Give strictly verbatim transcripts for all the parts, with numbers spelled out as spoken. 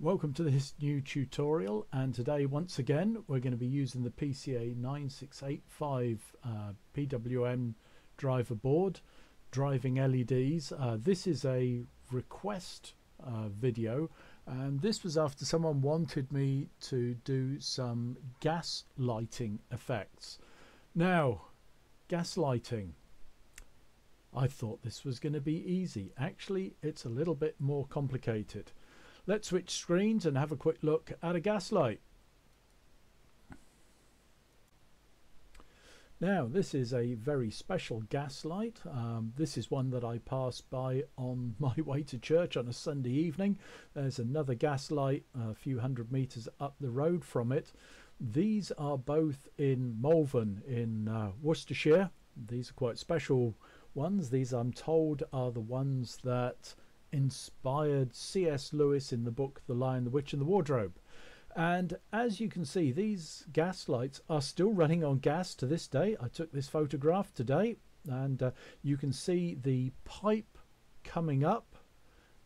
Welcome to this new tutorial, and today once again we're going to be using the P C A nine six eight five uh, P W M driver board, driving L E Ds. Uh, this is a request uh, video, and this was after someone wanted me to do some gas lighting effects. Now, gas lighting, I thought this was going to be easy. Actually, it's a little bit more complicated. Let's switch screens and have a quick look at a gas light. Now, this is a very special gas light. Um, this is one that I passed by on my way to church on a Sunday evening. There's another gas light a few hundred meters up the road from it. These are both in Malvern in uh, Worcestershire. These are quite special ones. These, I'm told, are the ones that inspired C S Lewis in the book The Lion, the Witch and the Wardrobe. And as you can see, these gas lights are still running on gas to this day. I took this photograph today, and uh, you can see the pipe coming up,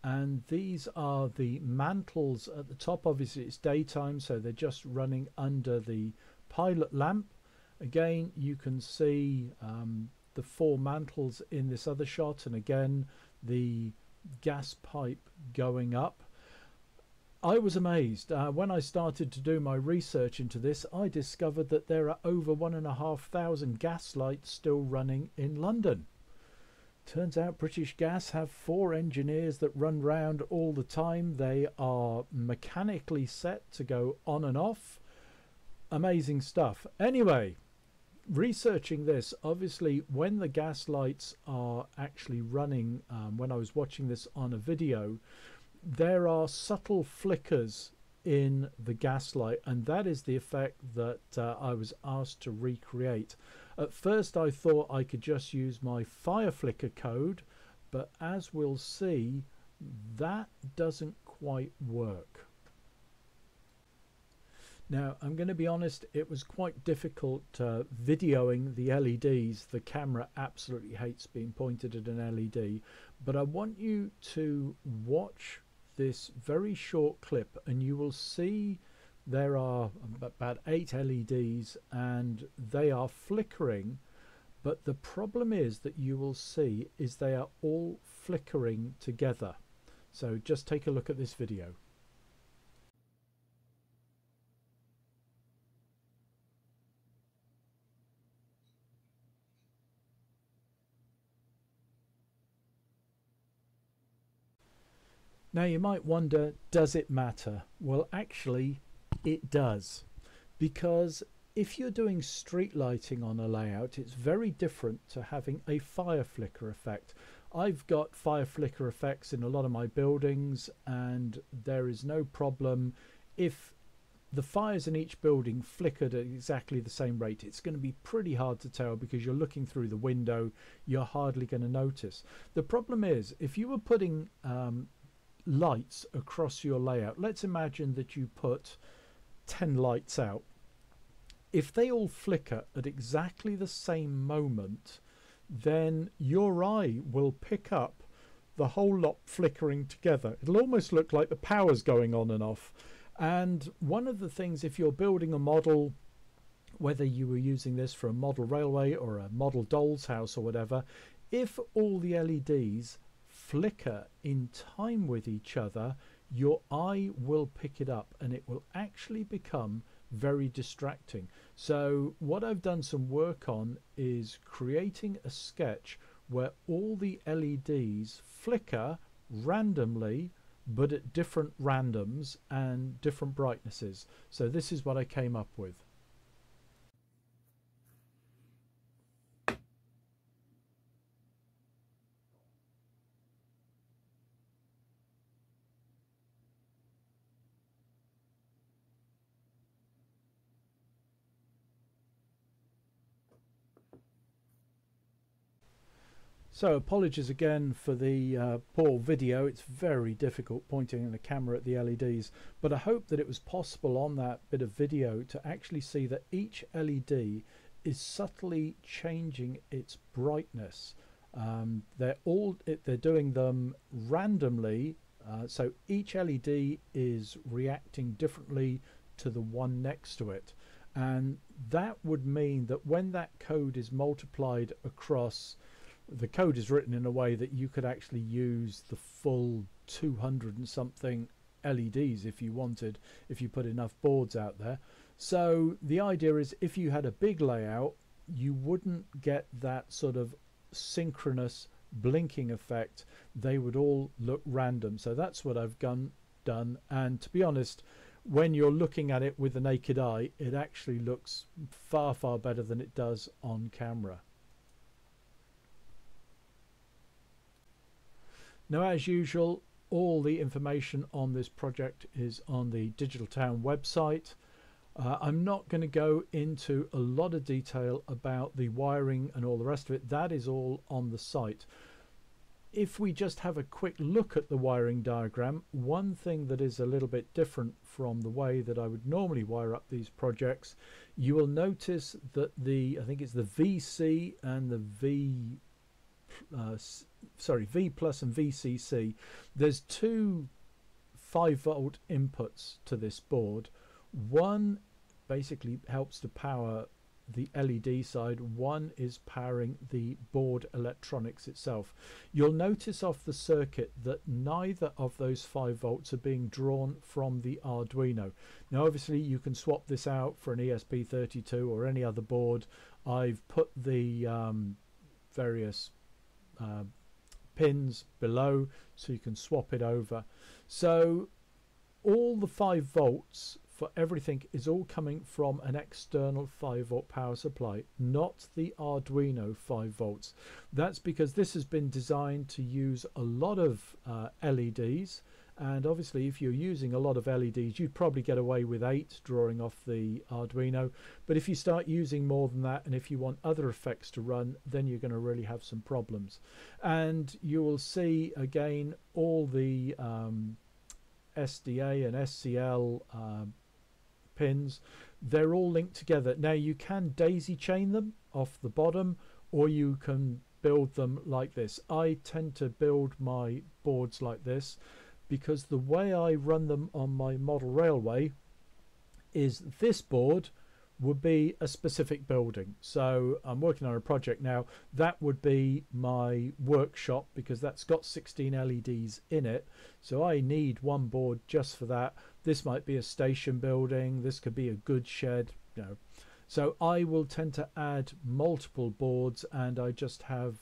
and these are the mantles at the top. Obviously it's daytime, so they're just running under the pilot lamp. Again, you can see um, the four mantles in this other shot, and again the gas pipe going up. I was amazed uh, when I started to do my research into this. I discovered that there are over one and a half thousand gas lights still running in London. Turns out British Gas have four engineers that run round all the time. They are mechanically set to go on and off. Amazing stuff. Anyway, researching this, obviously when the gas lights are actually running, um, when I was watching this on a video, there are subtle flickers in the gas light, and that is the effect that uh, I was asked to recreate. At first I thought I could just use my fire flicker code, but as we'll see, that doesn't quite work. Now, I'm going to be honest, it was quite difficult uh, videoing the L E Ds. The camera absolutely hates being pointed at an L E D, but I want you to watch this very short clip, and you will see there are about eight L E Ds and they are flickering, but the problem is that you will see is they are all flickering together. So just take a look at this video. Now you might wonder, does it matter? Well, actually it does, because if you're doing street lighting on a layout, it's very different to having a fire flicker effect. I've got fire flicker effects in a lot of my buildings, and there is no problem. If the fires in each building flickered at exactly the same rate, it's going to be pretty hard to tell because you're looking through the window, you're hardly going to notice. The problem is, if you were putting um, lights across your layout, let's imagine that you put ten lights out. If they all flicker at exactly the same moment, then your eye will pick up the whole lot flickering together. It'll almost look like the power's going on and off. And one of the things, if you're building a model, whether you were using this for a model railway or a model doll's house or whatever, if all the L E Ds flicker in time with each other, your eye will pick it up and it will actually become very distracting. So what I've done some work on is creating a sketch where all the L E Ds flicker randomly, but at different randoms and different brightnesses. So this is what I came up with. So apologies again for the uh, poor video. It's very difficult pointing the camera at the L E Ds, but I hope that it was possible on that bit of video to actually see that each L E D is subtly changing its brightness. Um, they're all they're doing them randomly Uh, so each L E D is reacting differently to the one next to it, and that would mean that when that code is multiplied across, the code is written in a way that you could actually use the full two hundred and something L E Ds if you wanted, if you put enough boards out there. So the idea is, if you had a big layout, you wouldn't get that sort of synchronous blinking effect. They would all look random. So that's what I've done, done, and to be honest, when you're looking at it with the naked eye, it actually looks far far better than it does on camera. Now, as usual, all the information on this project is on the Digital Town website. Uh, I'm not going to go into a lot of detail about the wiring and all the rest of it. That is all on the site. If we just have a quick look at the wiring diagram, one thing that is a little bit different from the way that I would normally wire up these projects, you will notice that the, I think it's the V C and the V, uh, sorry, V plus and V C C, there's two five volt inputs to this board. One basically helps to power the L E D side, one is powering the board electronics itself. You'll notice off the circuit that neither of those five volts are being drawn from the Arduino. Now obviously you can swap this out for an E S P thirty-two or any other board. I've put the um, various uh, pins below so you can swap it over. So all the five volts for everything is all coming from an external five volt power supply, not the Arduino five volts. That's because this has been designed to use a lot of uh, L E Ds, and obviously if you're using a lot of L E Ds you'd probably get away with eight drawing off the Arduino, but if you start using more than that and if you want other effects to run, then you're going to really have some problems. And you will see again all the um, S D A and S C L uh, pins, they're all linked together. Now you can daisy chain them off the bottom, or you can build them like this. I tend to build my boards like this because the way I run them on my model railway is this board would be a specific building. So I'm working on a project now that would be my workshop, because that's got sixteen L E Ds in it, so I need one board just for that. This might be a station building, this could be a goods shed, you know. So I will tend to add multiple boards, and I just have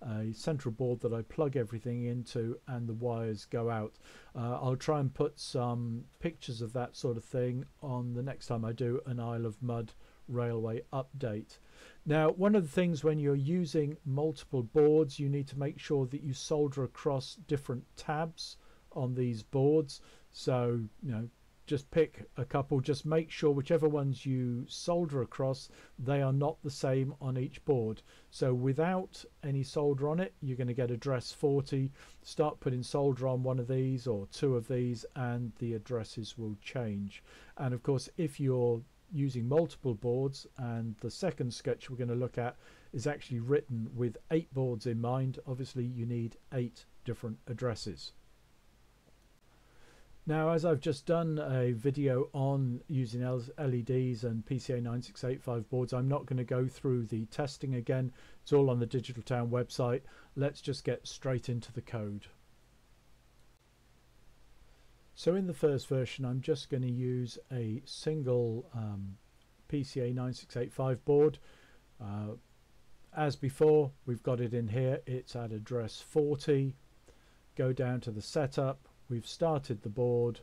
a central board that I plug everything into and the wires go out. Uh, I'll try and put some pictures of that sort of thing on the next time I do an Isle of Mud railway update. Now, one of the things when you're using multiple boards, you need to make sure that you solder across different tabs on these boards. So, you know, just pick a couple, just make sure whichever ones you solder across, they are not the same on each board. So without any solder on it, you're going to get address forty. Start putting solder on one of these or two of these and the addresses will change. And of course, if you're using multiple boards, and the second sketch we're going to look at is actually written with eight boards in mind, obviously you need eight different addresses. Now, as I've just done a video on using L E Ds and P C A nine six eight five boards, I'm not going to go through the testing again. It's all on the Digital Town website. Let's just get straight into the code. So in the first version, I'm just going to use a single um, P C A nine six eight five board. Uh, as before, we've got it in here. It's at address forty. Go down to the setup. We've started the board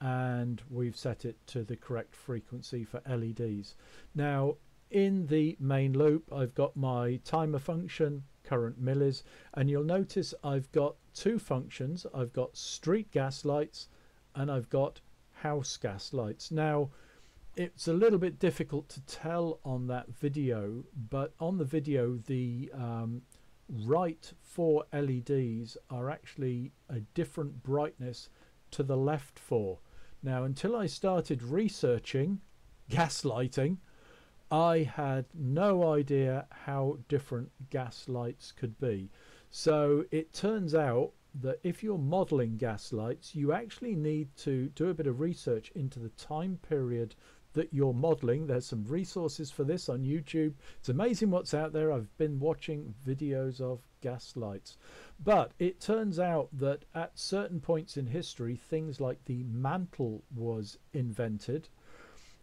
and we've set it to the correct frequency for L E Ds. Now in the main loop I've got my timer function, current millis, and you'll notice I've got two functions. I've got street gas lights and I've got house gas lights. Now it's a little bit difficult to tell on that video, but on the video the um, right four L E Ds are actually a different brightness to the left four. Now until I started researching gas lighting, I had no idea how different gas lights could be. So it turns out that if you're modeling gas lights, you actually need to do a bit of research into the time period that you're modeling. There's some resources for this on YouTube. It's amazing what's out there. I've been watching videos of gas lights, but it turns out that at certain points in history, things like the mantle was invented,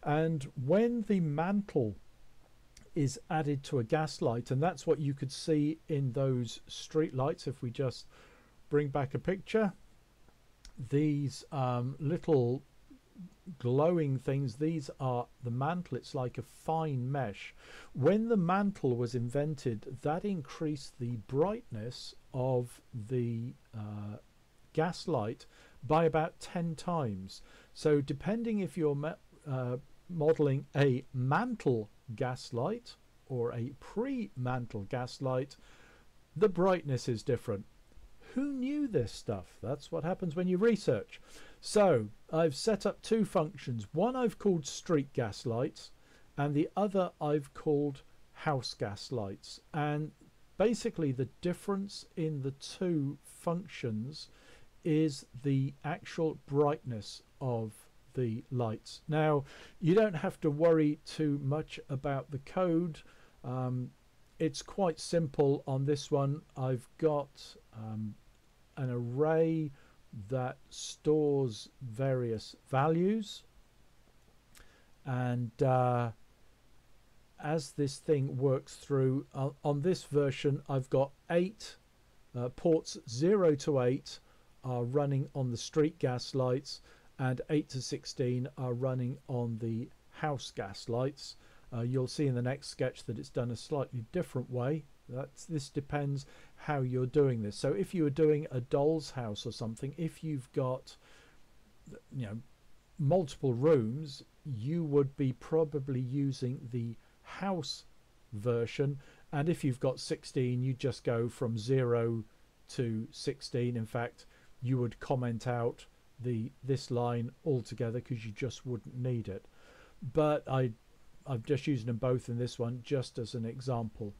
and when the mantle is added to a gas light, and that's what you could see in those street lights. If we just bring back a picture, these um, little glowing things, these are the mantle. It's like a fine mesh. When the mantle was invented, that increased the brightness of the uh, gas light by about ten times. So depending if you're uh, modeling a mantle gaslight or a pre-mantle gaslight, the brightness is different. Who knew this stuff? That's what happens when you research. So I've set up two functions. One I've called street gas lights, and the other I've called house gas lights. And basically the difference in the two functions is the actual brightness of the lights. Now, you don't have to worry too much about the code. Um, it's quite simple on this one. I've got um, an array that stores various values, and uh, as this thing works through, uh, on this version I've got eight uh, ports. Zero to eight are running on the street gas lights, and eight to sixteen are running on the house gas lights. Uh, you'll see in the next sketch that it's done a slightly different way. That's, this depends how you're doing this. So if you are doing a doll's house or something, if you've got, you know, multiple rooms, you would be probably using the house version. And if you've got sixteen, you just go from zero to sixteen. In fact, you would comment out the this line altogether because you just wouldn't need it. But I I'm just using them both in this one just as an example.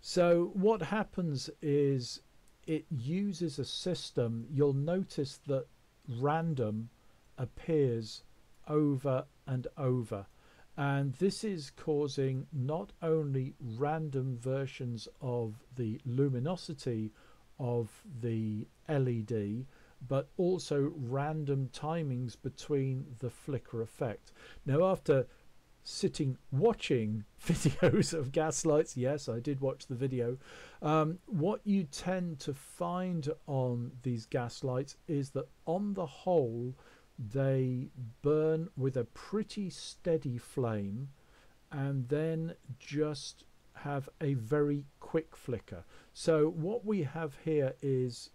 So what happens is it uses a system. You'll notice that random appears over and over, and this is causing not only random versions of the luminosity of the L E D, but also random timings between the flicker effect. Now, after sitting watching videos of gaslights, yes, I did watch the video, um, what you tend to find on these gaslights is that on the whole they burn with a pretty steady flame and then just have a very quick flicker. So what we have here is,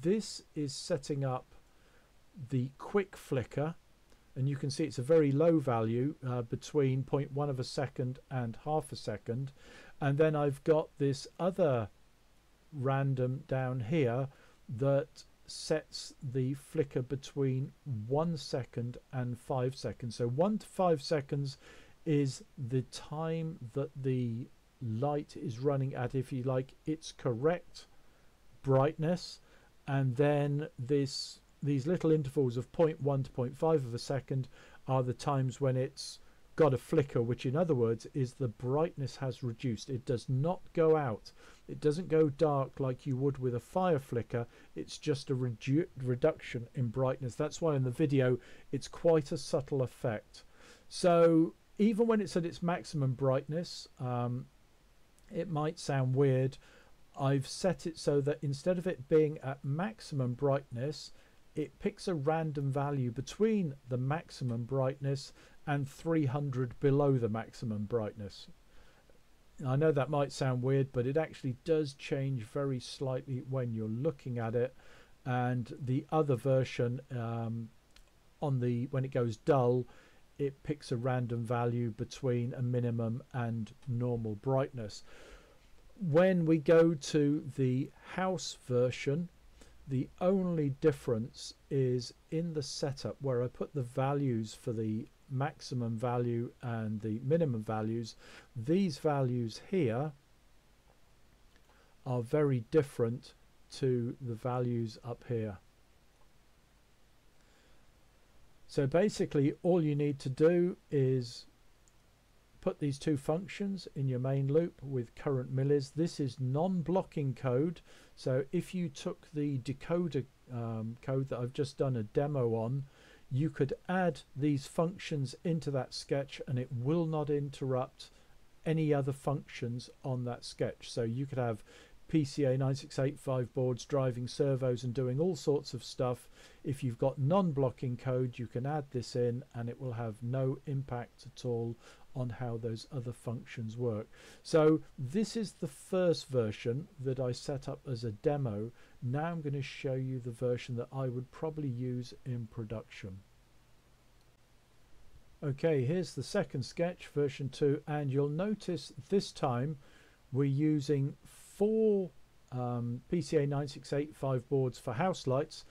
this is setting up the quick flicker, and you can see it's a very low value, uh, between zero point one of a second and half a second. And then I've got this other random down here that sets the flicker between one second and five seconds. So one to five seconds is the time that the light is running at, if you like, its correct brightness. And then this these little intervals of zero point one to zero point five of a second are the times when it's got a flicker, which in other words is the brightness has reduced. It does not go out. It doesn't go dark like you would with a fire flicker. It's just a redu reduction in brightness. That's why in the video it's quite a subtle effect. So even when it's at its maximum brightness, um, it might sound weird, I've set it so that instead of it being at maximum brightness, it picks a random value between the maximum brightness and three hundred below the maximum brightness. I know that might sound weird, but it actually does change very slightly when you're looking at it. And the other version, um, on the when it goes dull, it picks a random value between a minimum and normal brightness. When we go to the house version, the only difference is in the setup, where I put the values for the maximum value and the minimum values. These values here are very different to the values up here. So basically all you need to do is put these two functions in your main loop with current millis. This is non-blocking code, so if you took the decoder um, code that I've just done a demo on, you could add these functions into that sketch and it will not interrupt any other functions on that sketch. So you could have P C A nine six eight five boards driving servos and doing all sorts of stuff. If you've got non-blocking code, you can add this in and it will have no impact at all on how those other functions work. So this is the first version that I set up as a demo. Now I'm going to show you the version that I would probably use in production. Okay, here's the second sketch, version two, and you'll notice this time we're using four um, P C A nine six eight five boards for house lights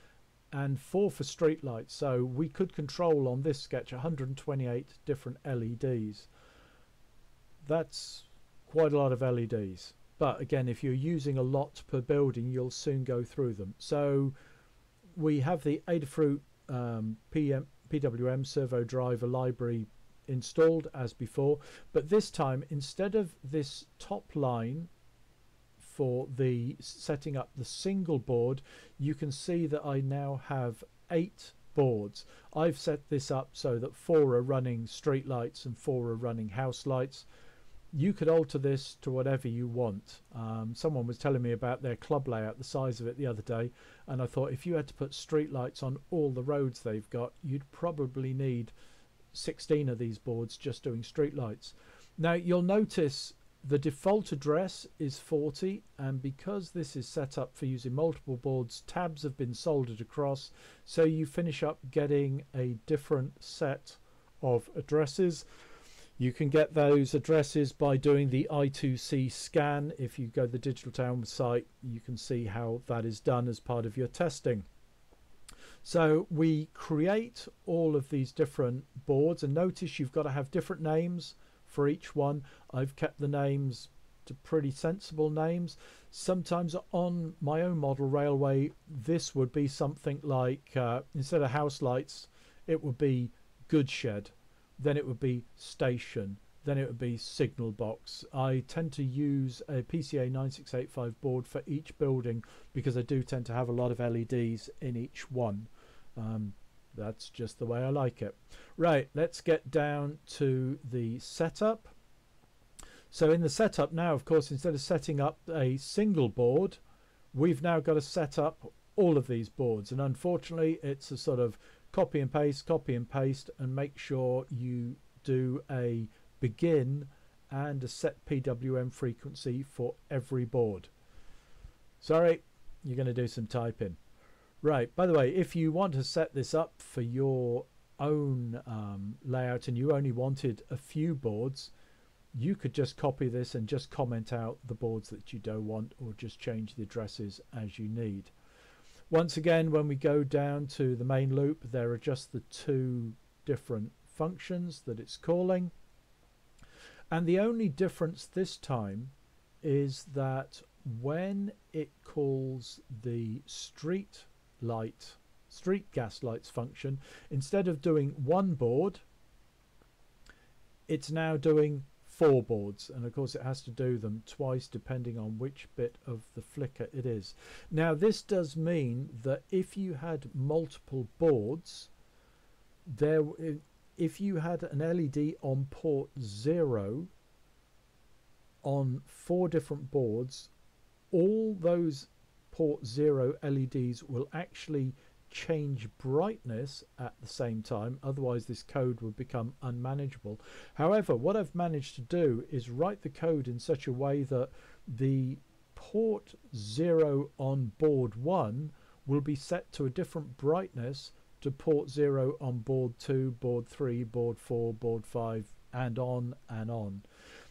and four for street lights, so we could control on this sketch one hundred twenty-eight different L E Ds. That's quite a lot of L E Ds, but again, if you're using a lot per building, you'll soon go through them. So we have the Adafruit um, P W M servo driver library installed as before, but this time, instead of this top line for the setting up the single board, you can see that I now have eight boards. I've set this up so that four are running street lights and four are running house lights. You could alter this to whatever you want. Um, someone was telling me about their club layout, the size of it, the other day, and I thought if you had to put street lights on all the roads they've got, you'd probably need sixteen of these boards just doing street lights. Now you'll notice the default address is forty, and because this is set up for using multiple boards, tabs have been soldered across, so you finish up getting a different set of addresses. You can get those addresses by doing the I two C scan. If you go to the Digital Town site, you can see how that is done as part of your testing. So we create all of these different boards, and notice you've got to have different names for each one. I've kept the names to pretty sensible names. Sometimes on my own model railway, this would be something like, uh, instead of house lights, it would be goods shed, then it would be station, then it would be signal box. I tend to use a P C A nine six eight five board for each building because I do tend to have a lot of L E Ds in each one. Um, that's just the way I like it. Right, let's get down to the setup. So in the setup now, of course, instead of setting up a single board, we've now got to set up all of these boards, and unfortunately it's a sort of copy and paste, copy and paste, and make sure you do a begin and a set P W M frequency for every board. Sorry, you're going to do some typing. Right, by the way, if you want to set this up for your own um, layout and you only wanted a few boards, you could just copy this and just comment out the boards that you don't want, or just change the addresses as you need. Once again, when we go down to the main loop, there are just the two different functions that it's calling. And the only difference this time is that when it calls the street light street gas lights function, instead of doing one board, it's now doing four boards, and of course it has to do them twice depending on which bit of the flicker it is. Now this does mean that if you had multiple boards there, if you had an L E D on port zero on four different boards, all those port zero L E Ds will actually change brightness at the same time, otherwise this code would become unmanageable. However, what I've managed to do is write the code in such a way that the port zero on board one will be set to a different brightness to port zero on board two, board three, board four, board five, and on and on.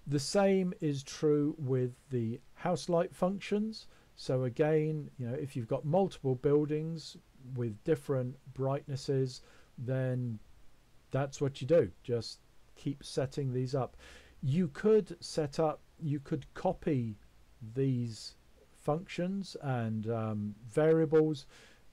The same is true with the house light functions. So again, you know, if you've got multiple buildings with different brightnesses, then that's what you do. Just keep setting these up. You could set up, you could copy these functions and um, variables,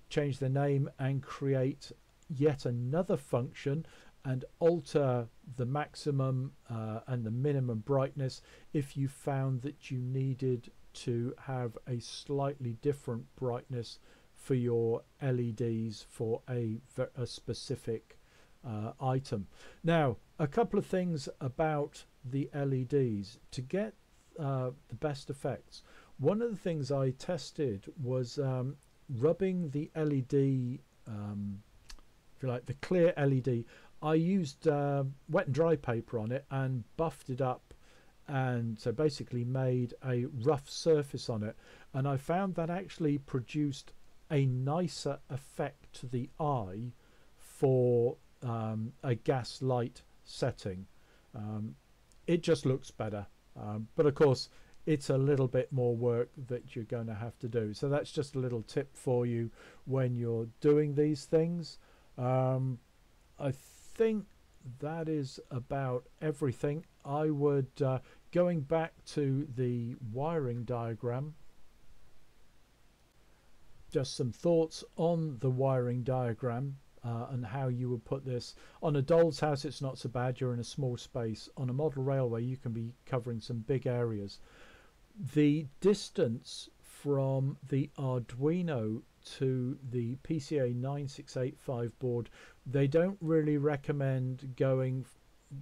change the name and create yet another function and alter the maximum uh, and the minimum brightness if you found that you needed to have a slightly different brightness for your L E Ds for a, a specific uh, item. Now, a couple of things about the L E Ds to get uh, the best effects. One of the things I tested was um, rubbing the L E D, um, if you like, the clear L E D. I used uh, wet and dry paper on it and buffed it up, and so basically made a rough surface on it, and I found that actually produced a nicer effect to the eye for um, a gas light setting. Um, it just looks better, um, but of course it's a little bit more work that you're going to have to do, so that's just a little tip for you when you're doing these things. um, I think that is about everything. I would uh, going back to the wiring diagram, just some thoughts on the wiring diagram uh, and how you would put this. On a doll's house it's not so bad, you're in a small space. On a model railway you can be covering some big areas. The distance from the Arduino to the P C A nine six eight five board, they don't really recommend going,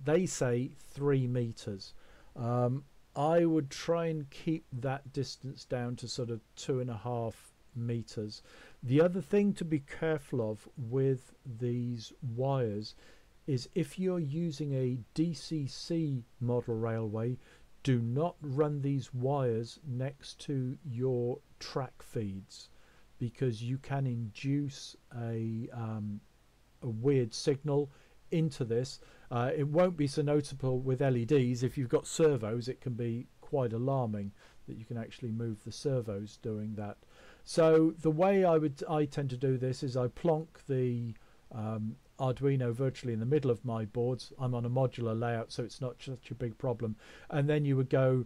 they say three meters. um, I would try and keep that distance down to sort of two and a half meters. The other thing to be careful of with these wires is if you're using a D C C model railway, do not run these wires next to your track feeds, because you can induce a, um, a weird signal into this. Uh, it won't be so noticeable with L E Ds. If you've got servos, it can be quite alarming that you can actually move the servos doing that. So the way I would I tend to do this is I plonk the um, Arduino virtually in the middle of my boards. I'm on a modular layout, so it's not such a big problem. And then you would go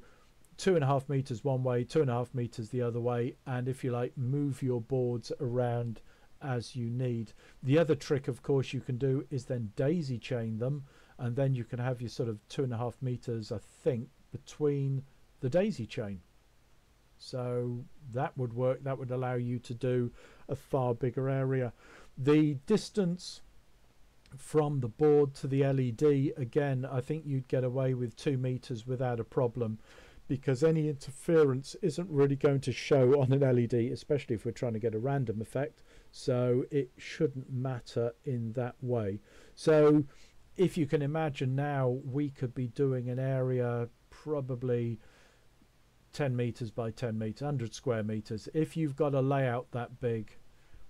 two and a half meters one way, two and a half meters the other way, and if you like, move your boards around as you need. The other trick, of course, you can do is then daisy chain them, and then you can have your sort of two and a half meters, I think, between the daisy chain. So that would work. That would allow you to do a far bigger area. The distance from the board to the L E D, again, I think you'd get away with two meters without a problem, because any interference isn't really going to show on an L E D, especially if we're trying to get a random effect, so it shouldn't matter in that way. So if you can imagine now, we could be doing an area probably ten meters by ten meters, one hundred square meters. If you've got a layout that big,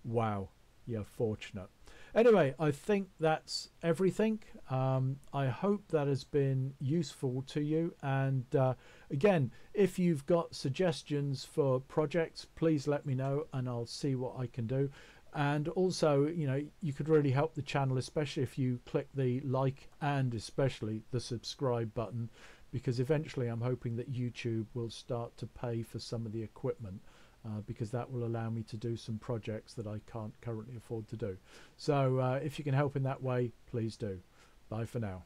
wow, you're fortunate. Anyway, I think that's everything. um, I hope that has been useful to you, and uh, again, if you've got suggestions for projects, please let me know and I'll see what I can do. And also, you know, you could really help the channel, especially if you click the like and especially the subscribe button, because eventually I'm hoping that YouTube will start to pay for some of the equipment. Uh, because that will allow me to do some projects that I can't currently afford to do. So uh, if you can help in that way, please do. Bye for now.